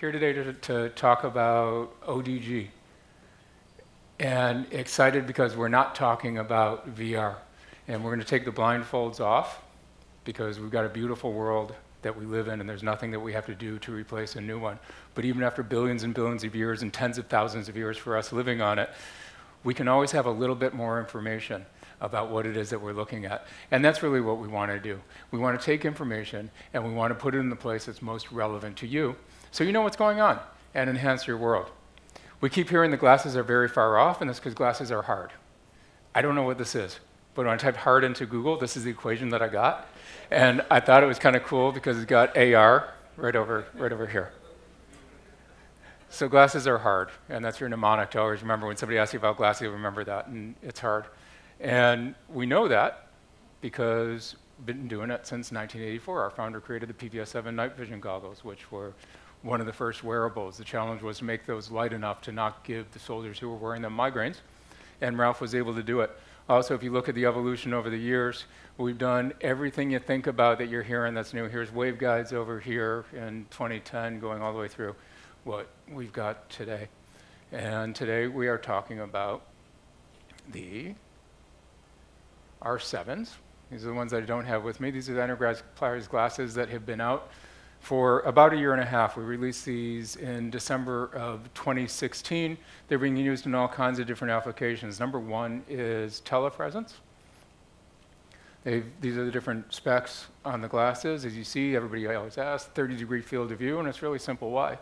here today to talk about ODG. And excited because we're not talking about VR. And we're going to take the blindfolds off because we've got a beautiful world that we live in, and there's nothing that we have to do to replace a new one. But even after billions and billions of years and tens of thousands of years for us living on it, we can always have a little bit more information about what it is that we're looking at. And that's really what we want to do. We want to take information, and we want to put it in the place that's most relevant to you, so you know what's going on, and enhance your world. We keep hearing the glasses are very far off, and that's because glasses are hard. I don't know what this is, but when I typed hard into Google, this is the equation that I got. And I thought it was kind of cool because it's got AR right over here. So glasses are hard, and that's your mnemonic to always remember. When somebody asks you about glasses, you remember that, and it's hard. And we know that because we've been doing it since 1984. Our founder created the PVS-7 night vision goggles, which were one of the first wearables. The challenge was to make those light enough to not give the soldiers who were wearing them migraines, and Ralph was able to do it. Also, if you look at the evolution over the years, we've done everything you think about that you're hearing that's new. Here's waveguides over here in 2010, going all the way through what we've got today. And today we are talking about the R7s. These are the ones that I don't have with me. These are the undergrad players' glasses that have been out for about a year and a half. We released these in December of 2016. They're being used in all kinds of different applications. Number one is telepresence. These are the different specs on the glasses. As you see, everybody always asks, 30-degree field of view, and it's really simple why.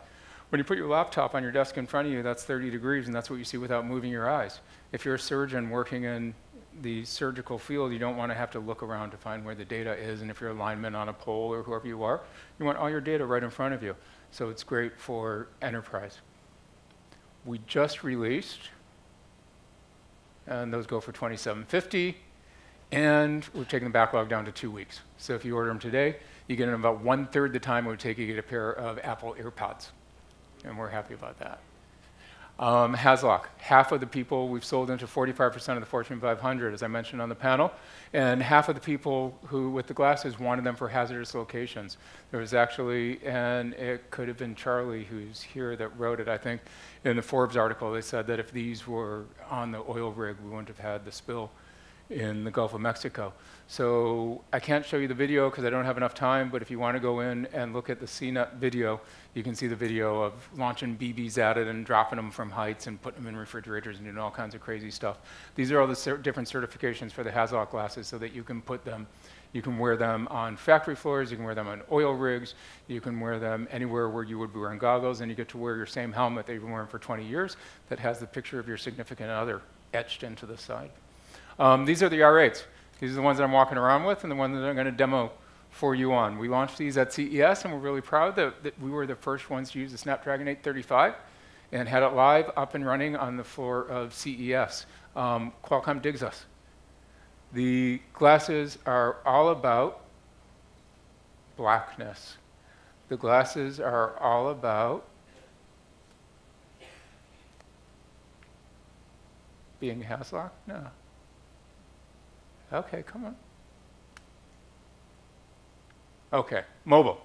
When you put your laptop on your desk in front of you, that's 30 degrees, and that's what you see without moving your eyes. If you're a surgeon working in the surgical field, you don't want to have to look around to find where the data is, and if you're a lineman on a pole or whoever you are, you want all your data right in front of you. So it's great for enterprise. We just released, and those go for $27.50, and we've taken the backlog down to 2 weeks. So if you order them today, you get them about 1/3 the time it would take you to get a pair of Apple AirPods, and we're happy about that. Haslock, half of the people we've sold into 45% of the Fortune 500, as I mentioned on the panel, and half of the people who, with the glasses, wanted them for hazardous locations. There was actually, and it could have been Charlie who's here that wrote it, I think, in the Forbes article, they said that if these were on the oil rig, we wouldn't have had the spill in the Gulf of Mexico. So I can't show you the video because I don't have enough time, but if you want to go in and look at the CNET video, you can see the video of launching BBs at it and dropping them from heights and putting them in refrigerators and doing all kinds of crazy stuff. These are all the different certifications for the Haslock glasses so that you can put them, you can wear them on factory floors, you can wear them on oil rigs, you can wear them anywhere where you would be wearing goggles, and you get to wear your same helmet that you've been wearing for 20 years that has the picture of your significant other etched into the side. These are the R8s. These are the ones that I'm walking around with and the ones that I'm going to demo for you on. We launched these at CES, and we're really proud that we were the first ones to use the Snapdragon 835 and had it live up and running on the floor of CES. Qualcomm digs us. The glasses are all about blackness. The glasses are all about being Haslock? No. Okay, come on. Okay, mobile.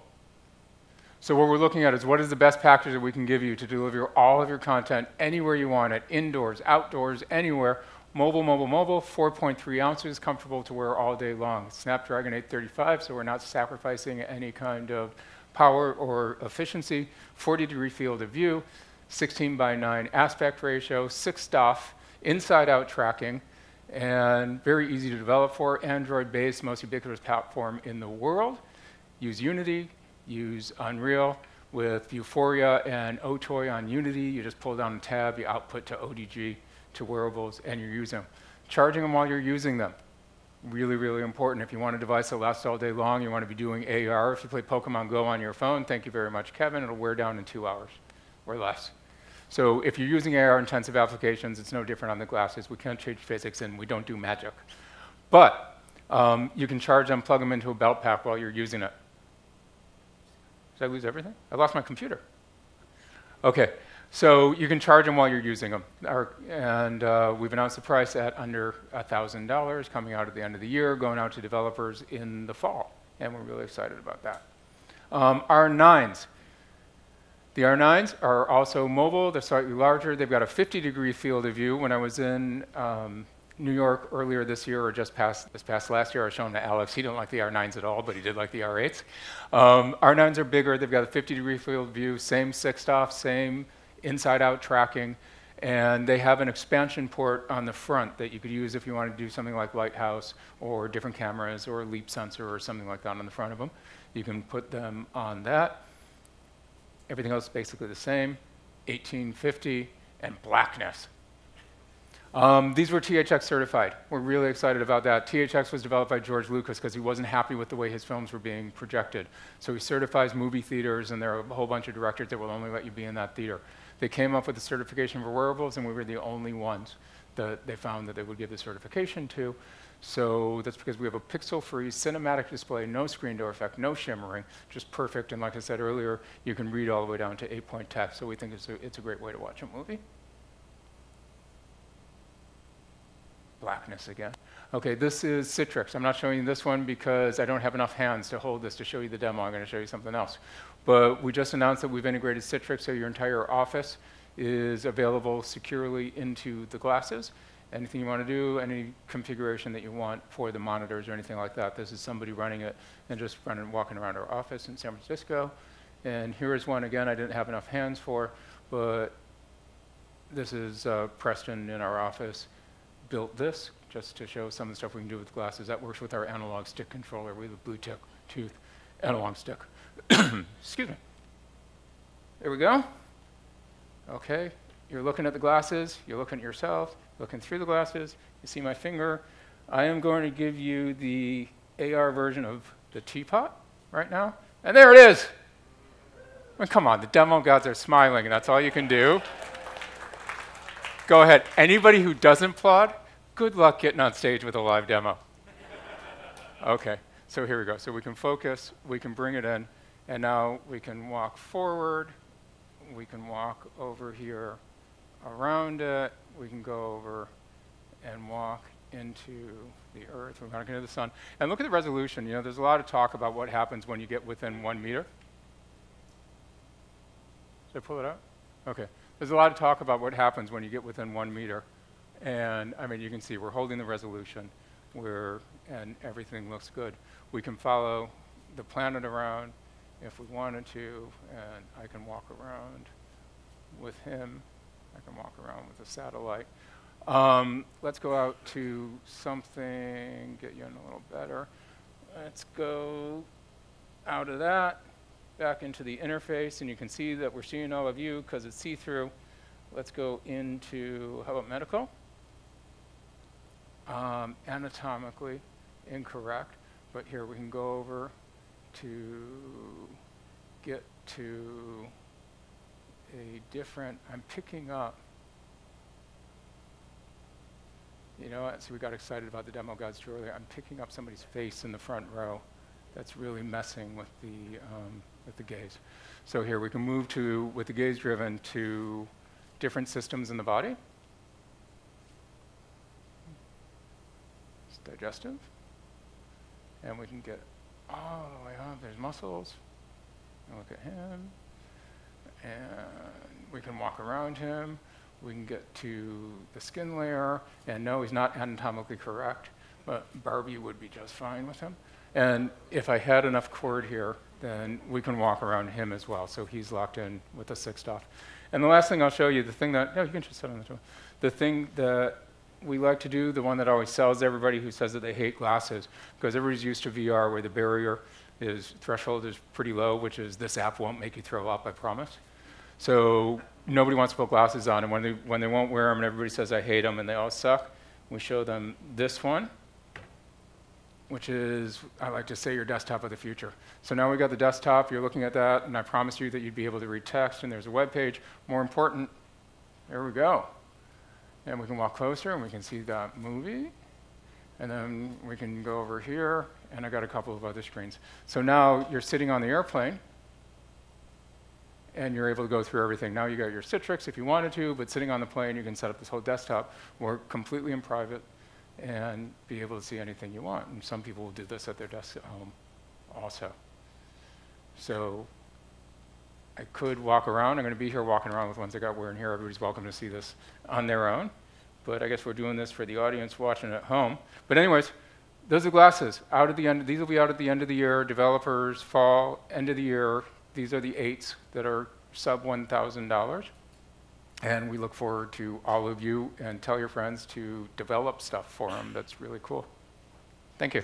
So what we're looking at is what is the best package that we can give you to deliver all of your content anywhere you want it, indoors, outdoors, anywhere. Mobile, mobile, mobile, 4.3 ounces, comfortable to wear all day long. Snapdragon 835, so we're not sacrificing any kind of power or efficiency. 40-degree field of view, 16:9 aspect ratio, 6 DOF, inside-out tracking, and very easy to develop for, Android-based, most ubiquitous platform in the world. Use Unity, use Unreal. With Euphoria and Otoy on Unity, you just pull down a tab, you output to ODG, to wearables, and you're using them. Charging them while you're using them. Really, really important. If you want a device that lasts all day long, you want to be doing AR. If you play Pokemon Go on your phone, thank you very much, Kevin, it'll wear down in 2 hours or less. So if you're using AR-intensive applications, it's no different on the glasses. We can't change physics, and we don't do magic. But you can charge them, plug them into a belt pack while you're using it. Did I lose everything? I lost my computer. OK, so you can charge them while you're using them. We've announced the price at under $1,000 coming out at the end of the year, going out to developers in the fall. And we're really excited about that. R9s. The R9s are also mobile. They're slightly larger. They've got a 50-degree field of view. When I was in New York earlier this year, or just past last year, I was showing to Alex. He didn't like the R9s at all, but he did like the R8s. R9s are bigger. They've got a 50-degree field of view, same 6DOF, same inside-out tracking. And they have an expansion port on the front that you could use if you wanted to do something like Lighthouse or different cameras or a leap sensor or something like that on the front of them. You can put them on that. Everything else is basically the same, 1850 and blackness. These were THX certified. We're really excited about that. THX was developed by George Lucas because he wasn't happy with the way his films were being projected. So he certifies movie theaters, and there are a whole bunch of directors that will only let you be in that theater. They came up with the certification for wearables, and we were the only ones that they found that they would give the certification to. So that's because we have a pixel-free cinematic display, no screen door effect, no shimmering, just perfect. And like I said earlier, you can read all the way down to 8-point text. So we think it's a great way to watch a movie. Blackness again. Okay, this is Citrix. I'm not showing you this one because I don't have enough hands to hold this to show you the demo. I'm going to show you something else. But we just announced that we've integrated Citrix, so your entire office is available securely into the glasses. Anything you want to do, any configuration that you want for the monitors or anything like that. This is somebody running it and just walking around our office in San Francisco. And here is one, again, I didn't have enough hands for, but this is Preston in our office built this just to show some of the stuff we can do with glasses. That works with our analog stick controller. We have a Bluetooth analog stick. Excuse me. There we go. Okay, you're looking at the glasses, you're looking at yourself, looking through the glasses, you see my finger. I am going to give you the AR version of the teapot right now. And there it is. Well, come on, the demo gods are smiling, and that's all you can do. Go ahead. Anybody who doesn't applaud, good luck getting on stage with a live demo. Okay, so here we go. So we can focus, we can bring it in, and now we can walk forward. We can walk over here around it. We can go over and walk into the earth. We're going to go to the sun. And look at the resolution. You know, there's a lot of talk about what happens when you get within 1 meter. Should I pull it up? Okay. There's a lot of talk about what happens when you get within 1 meter. And I mean, you can see we're holding the resolution. And everything looks good. We can follow the planet around if we wanted to, and I can walk around with him. I can walk around with a satellite. Let's go out to something, get you in a little better. Let's go out of that, back into the interface, and you can see that we're seeing all of you because it's see-through. Let's go into, how about medical? Anatomically incorrect, but here we can go over to get to a different, I'm picking up, you know what, so we got excited about the demo gods too earlier. I'm picking up somebody's face in the front row that's really messing with the gaze. So here we can move to, with the gaze driven, to different systems in the body. It's digestive. And we can get all the way up, there's muscles. And look at him. And we can walk around him. We can get to the skin layer. And no, he's not anatomically correct, but Barbie would be just fine with him. And if I had enough cord here, then we can walk around him as well. So he's locked in with the 6DOF. And the last thing I'll show you, the thing that, no, you can just sit on the tool. The thing that we like to do, the one that always sells everybody who says that they hate glasses, because everybody's used to VR where the barrier is, threshold is pretty low, which is this app won't make you throw up, I promise. So nobody wants to put glasses on, and when they won't wear them and everybody says I hate them and they all suck, we show them this one, which is, I like to say, your desktop of the future. So now we've got the desktop, you're looking at that, and I promise you that you'd be able to read text, and there's a web page. More important, there we go. And we can walk closer and we can see that movie. And then we can go over here, and I got a couple of other screens. So now you're sitting on the airplane, and you're able to go through everything. Now you got your Citrix if you wanted to, but sitting on the plane, you can set up this whole desktop, work completely in private, and be able to see anything you want. And some people will do this at their desk at home also. So I could walk around. I'm going to be here walking around with ones I got wearing here. Everybody's welcome to see this on their own. But I guess we're doing this for the audience watching at home. But anyways, those are glasses. Out at the end, these will be out at the end of the year. Developers, fall, end of the year. These are the 8s that are sub $1,000. And we look forward to all of you, and tell your friends to develop stuff for them. That's really cool. Thank you.